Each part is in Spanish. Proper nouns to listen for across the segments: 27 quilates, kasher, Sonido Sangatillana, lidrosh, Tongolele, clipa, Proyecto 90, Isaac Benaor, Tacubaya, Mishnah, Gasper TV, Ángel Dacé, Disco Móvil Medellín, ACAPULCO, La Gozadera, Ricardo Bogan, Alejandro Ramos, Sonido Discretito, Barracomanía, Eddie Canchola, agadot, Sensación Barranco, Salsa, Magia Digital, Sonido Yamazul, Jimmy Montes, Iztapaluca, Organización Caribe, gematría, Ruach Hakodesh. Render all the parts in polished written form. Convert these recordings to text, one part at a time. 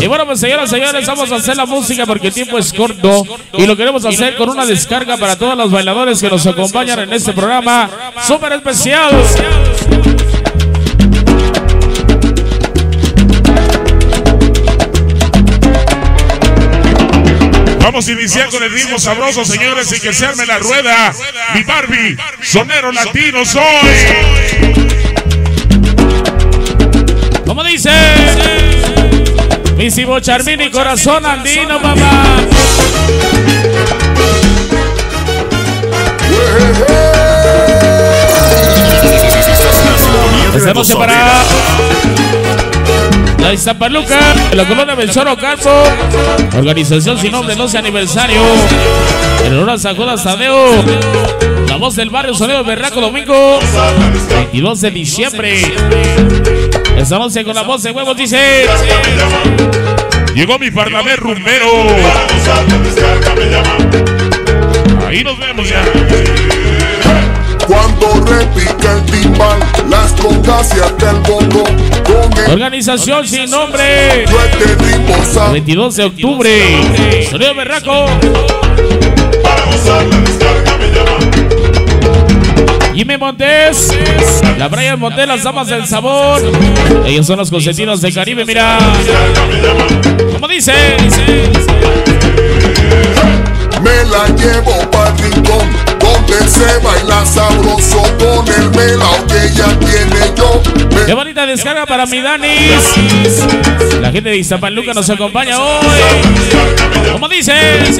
Y bueno, pues señoras y señores, vamos a hacer la música porque el tiempo es corto y lo queremos hacer con una descarga para todos los bailadores que nos acompañan en este programa súper especial. Vamos a iniciar con el ritmo sabroso, señores, y que se arme la rueda. Mi Barbie, sonero latino soy. ¿Cómo dice? Misimo Charmini, corazón andino, papá. Estamos separados. La Iztapaluca, la colonia Belchoro Campo, organización sin nombre, 12 aniversario. El honor a San Judas Tadeo, la voz del barrio, sonido Berraco, domingo 22 de diciembre. Esta noche con la voz de huevos dice: llegó mi parlament rumbero. Ahí nos vemos ya. Cuando repica el timbal, las cocas y hasta el bongo. Organización sin nombre, 22 de octubre, Sonido Barranco. Para gozar la descarga me llaman Jimmy Montes, la Brian Montes, las damas del sabor. Ellos son los consentidos de Caribe, mira. ¿Cómo dice? Me la llevo para el rincón, donde se baila sabroso con el melao que ya tiene yo. Qué bonita descarga para mi Danis. La gente de Iztapaluca nos acompaña hoy. ¿Cómo dices?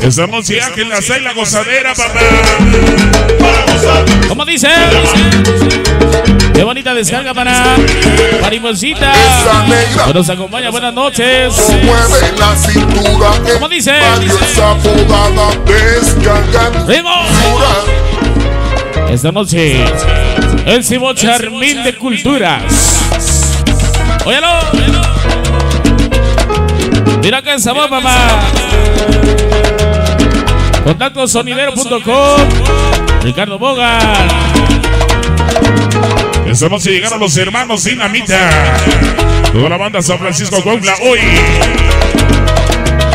Estamos ya que la seis, la gozadera, papá. ¿Cómo dices? Qué bonita descarga para Mariposita. Nos acompaña, buenas noches. ¿Cómo dice? ¡Vemos! Esta noche, el Simón Charmín de Culturas. ¡Óyalo! Mira que sabor, mamá. Contactos sonidero.com. Ricardo Bogan. Esta noche llegaron los hermanos Dinamita. Toda la banda San Francisco Cuautla hoy.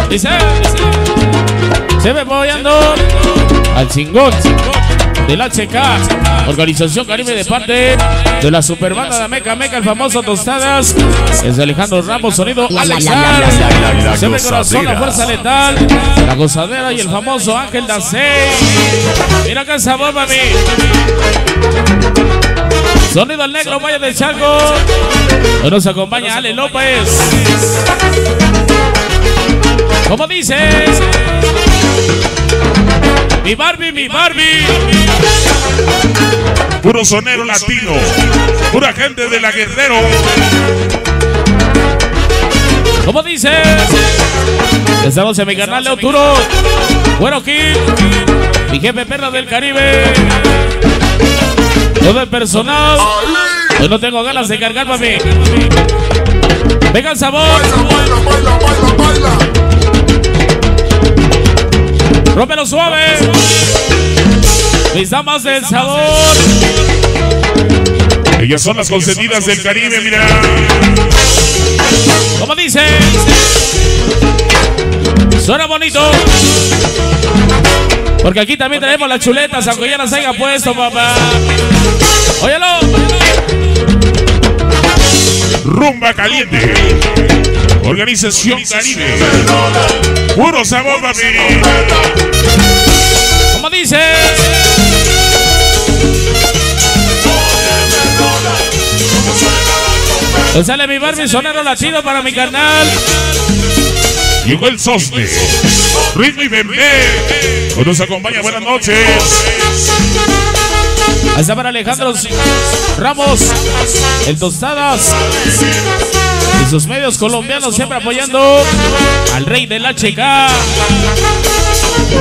Dice, se me apoyando al chingón del HK, Organización Caribe de parte de la superbanda de Meca Meca, el famoso Tostadas, es de Alejandro Ramos, sonido Alexar, se me corazón, la fuerza letal, la gozadera y el famoso Ángel Dacé. Mira que sabor, mami. Sonido el negro, Valle del Charco. Nos acompaña Ale López. ¿Cómo dices? Mi Barbie, mi Barbie. Puro sonero latino. Pura gente de la Guerrero. ¿Cómo dices? Estamos en mi canal de Oturo. Bueno, Kid. Mi jefe perra del Caribe. Todo el personal. Hoy no tengo ganas de cargar, mami. Venga el sabor. Baila, baila, baila, baila, baila. Rómpelo suave. Mis damas del sabor. Ellas son las consentidas del Caribe, mira. ¿Cómo dices? Suena bonito. Porque aquí también traemos las chuletas, aunque ya las haya puesto, papá. Óyalo. Rumba caliente. Organización Caribe. Puro sabor, papi. ¿Cómo dice? Pues sale mi Barbie, sonero latino para mi carnal. Llegó el sosne. Ritmo y bebé. Nos acompaña, buenas noches. Hasta para Alejandro Ramos, el Tostadas. Y sus medios colombianos siempre apoyando al rey del HK.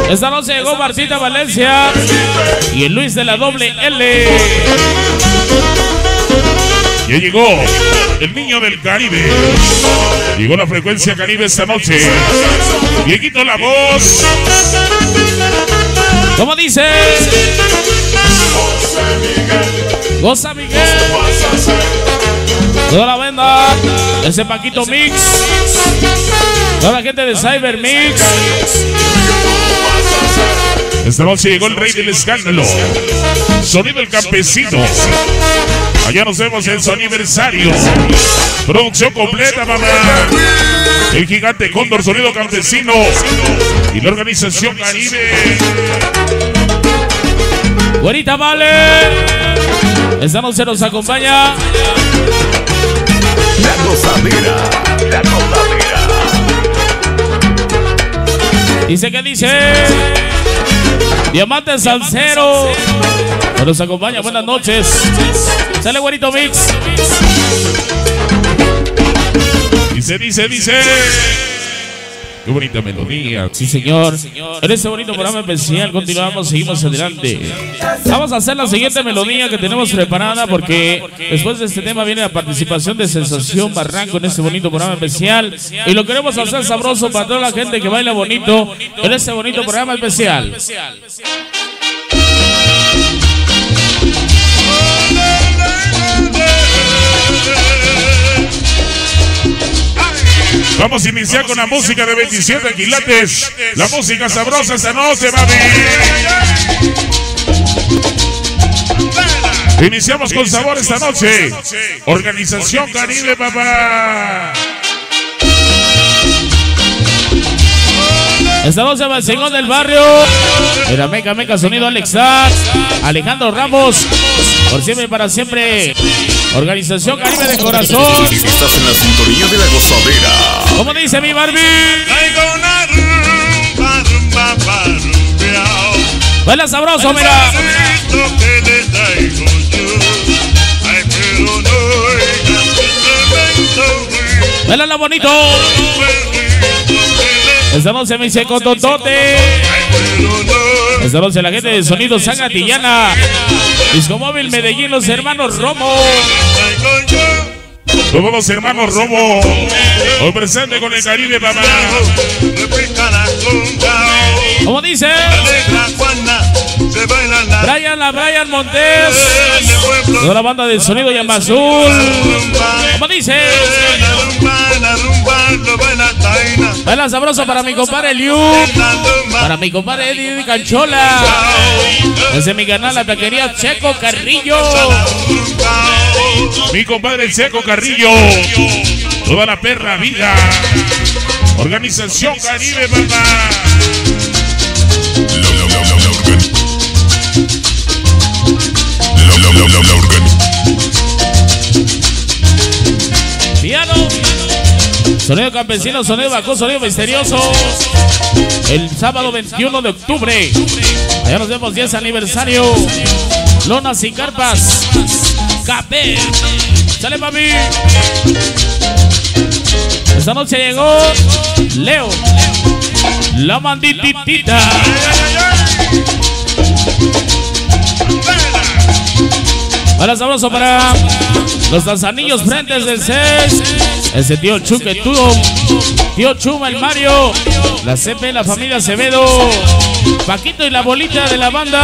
Esta noche llegó Martita Valencia y el Luis de la doble L. Ya llegó el niño del Caribe. Llegó la frecuencia Caribe esta noche. Dieguito la voz. ¿Cómo dice? Goza Miguel. toda la banda, ese Paquito Mix, toda la gente de Cyber Mix. Esta noche llegó el rey del escándalo, Sonido del Campesino. Allá nos vemos en su aniversario. Producción completa, mamá. El gigante Cóndor, Sonido Campesino y la Organización Caribe. Bonita, vale. Esta noche nos acompaña La Gozadera, La Gozadera. Dice que dice Diamante Salsero. Nos acompaña, buenas noches. Sale Güerito Mix. Dice. Qué bonita melodía. Sí, señor. En este bonito programa especial continuamos, seguimos adelante. Vamos a hacer la siguiente melodía que tenemos preparada, porque después de este tema viene la participación de Sensación Barranco en este bonito programa especial. Y lo queremos hacer sabroso para toda la gente que baila bonito en este bonito programa especial. Vamos a iniciar con la música de 27 quilates. La música sabrosa esta noche, mami. Iniciamos con sabor esta noche. Organización Caribe, papá. Esta noche va el señor del barrio. Era Meca Sonido Alexar. Alejandro Ramos. Por siempre y para siempre. Organización Caribe de corazón. Estás en la sintonía de La Gozadera. ¿Cómo dice mi Barbie? Traigo una rumba, baila sabroso, mira. Baila la bonito. Esta noche me dice Cototote. Esta noche la gente de Sonido Sangatillana. Disco Móvil Medellín, los hermanos Romo. Todos los hermanos Romo. Hoy presente con el Caribe, papá. ¿Cómo dice? Brian Montes. Toda la banda del Sonido Yamazul. ¿Cómo dice? Baila sabroso para mi compadre Liu. Para mi compadre Eddie Canchola. Desde mi canal la plaquería Checo Carrillo. Mi compadre Checo Carrillo. Toda la perra vida. Organización Caribe, papá. Sonido Campesino, Sonido Bacó, Sonido Misterioso. El sábado 21 de octubre. Allá nos vemos 10 aniversario. Lonas y carpas. Capé. Sale, papi. Esta noche llegó Leo. La mandititita. Hola, sabroso para los Tanzanillos Frentes del CES. Ese tío Chuquetudo, tío Chuma, el Mario, la CP, la familia Acevedo, Paquito y la bolita de la banda,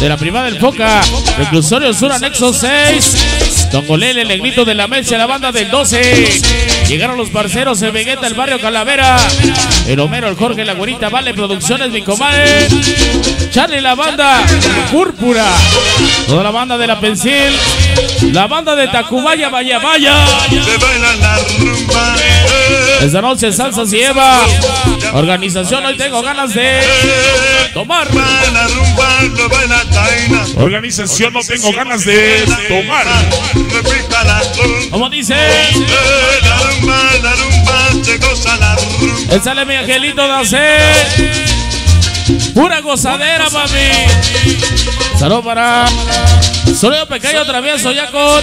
de la privada del Foca, Reclusorio Sur, anexo 6, Don Golel, el negrito de la Mecha, la banda del 12, llegaron los parceros, el Vegeta, el barrio Calavera, el Homero, el Jorge, la güerita, Vale, Producciones, mi comadre, Charlie, la banda Púrpura, toda la banda de la Pensil, la banda de Tacubaya, Vaya. Esta noche salsa se lleva. Organización, hoy tengo ganas de tomar. Organización, no tengo ganas de tomar. Como dice. Échale mi angelito de hacer. Pura gozadera, papi. Saludos para Sonido Pequeño Travieso ya con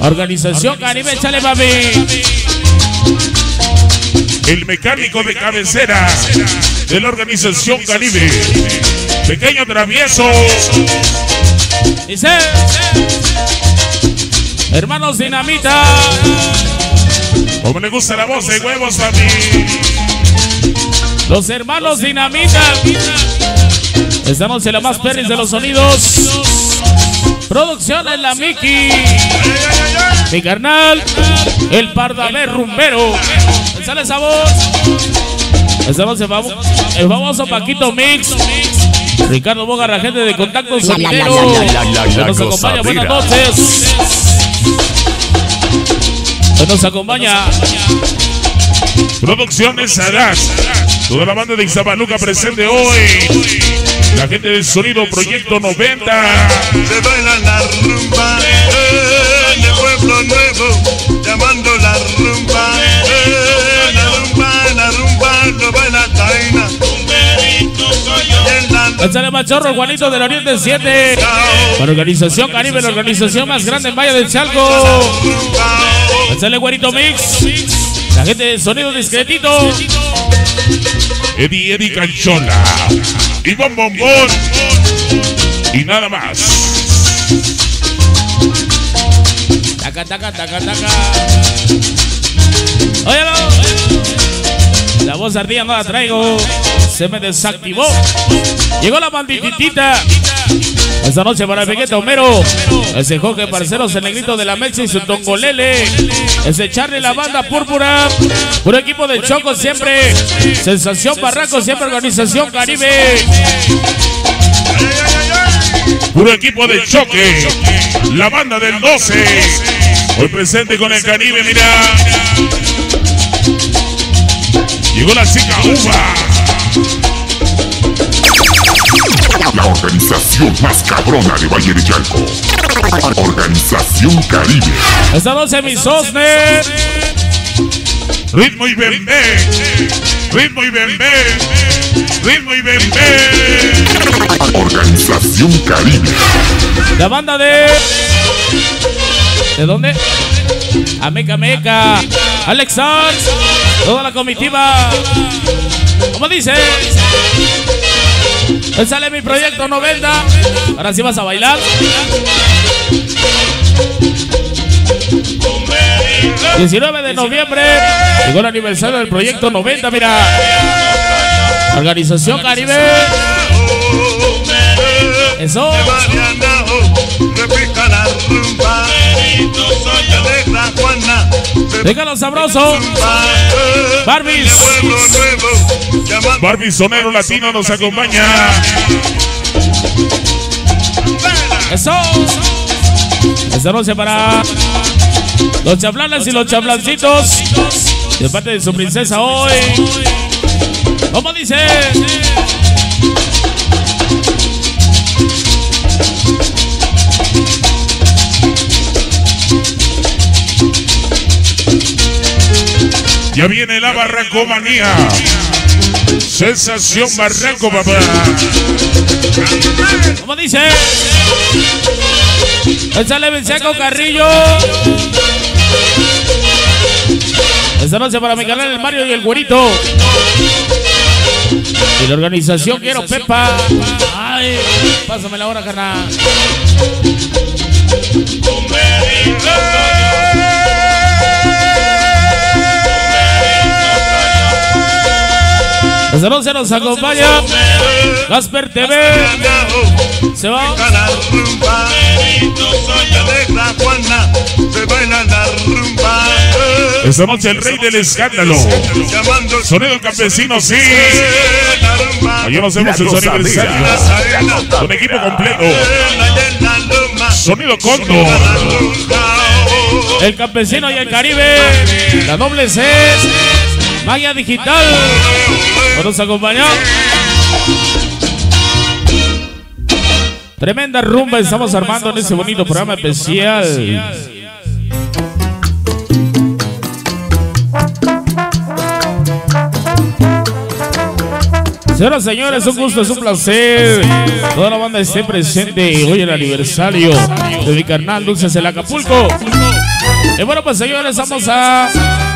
Organización Caribe, chale, papi. El mecánico de cabecera de la Organización Caribe, Pequeño Travieso. Dice Hermanos Dinamita. Como le gusta la voz de huevos, papi. Los hermanos Dinamita. Estamos en la más perris de los sonidos. Producciones La Miki. Mi carnal, el pardalés rumbero. Sale esa voz. Estamos el famoso Paquito Mix. Ricardo Bogarra, gente de Contactos Sonidero, que nos acompaña. Buenas noches. Que nos acompaña Producciones Arax. Toda la banda de Iztapaluca presente hoy. La gente del sonido Proyecto 90. Se baila la rumba en el pueblo nuevo, llamando la rumba. La rumba no baila taina. Échale machorro, Juanito del Oriente 7. Para Organización Caribe, la organización más grande en Valle del Chalco. Échale Güerito Mix. La gente del sonido Discretito. Eddie Canchola. Y bombón. Y nada más. Taca, taca, taca, taca. Óyalo. La voz ardilla no la traigo. Se me desactivó. Llegó la banditita. Esta noche para el Pequete Homero. Ese Jorge Parceros, el negrito de la Mecha y su Tongolele. Ese Charlie, la banda púrpura. Un equipo de Choco siempre. Sensación Barranco siempre, Organización Caribe. Un equipo de choque. La banda del 12. Hoy presente con el Caribe, mira. Llegó la chica Uva. La organización más cabrona de Valle de Chalco. Organización Caribe. Esta noche mi sosne. Ritmo y bembé. Ritmo y bembé. Ritmo y bembé. Organización Caribe. La banda de... ¿De dónde? Ameca Meca. Alex Sanz. Toda la comitiva. ¿Cómo dice? Él sale mi proyecto 90. Ahora sí vas a bailar. El 19 de noviembre llegó el aniversario del proyecto 90. Mira, Organización Caribe. Eso. Déjalo sabroso. Barbies. Barbies Sonero Latino nos acompaña. Eso. Esta noche para los chablanas y los chablancitos. De parte de su princesa hoy. ¿Cómo dice? Ya viene la Barracomanía. Sensación Barranco, papá. ¿Cómo dice? Échale Vincenzo Carrillo. Esta noche para mi canal el Mario y el Güerito. Y la organización Quiero Pepa. Ay, pásame la hora, carnal. Esta noche nos acompaña Gasper TV. Se va. Esta noche el rey del escándalo. Sonido campesino, sí. Allá nos vemos el sonido escándalo. Un equipo completo. Sonido Cóndor. El campesino y el Caribe. La doble C. Magia Digital. Nos acompañó. Tremenda rumba estamos armando en este bonito programa especial. Señoras y señores, un gusto, es un placer. Toda la banda esté presente hoy en el aniversario de mi carnal Dulces el Acapulco. Y bueno, pues señores, vamos a...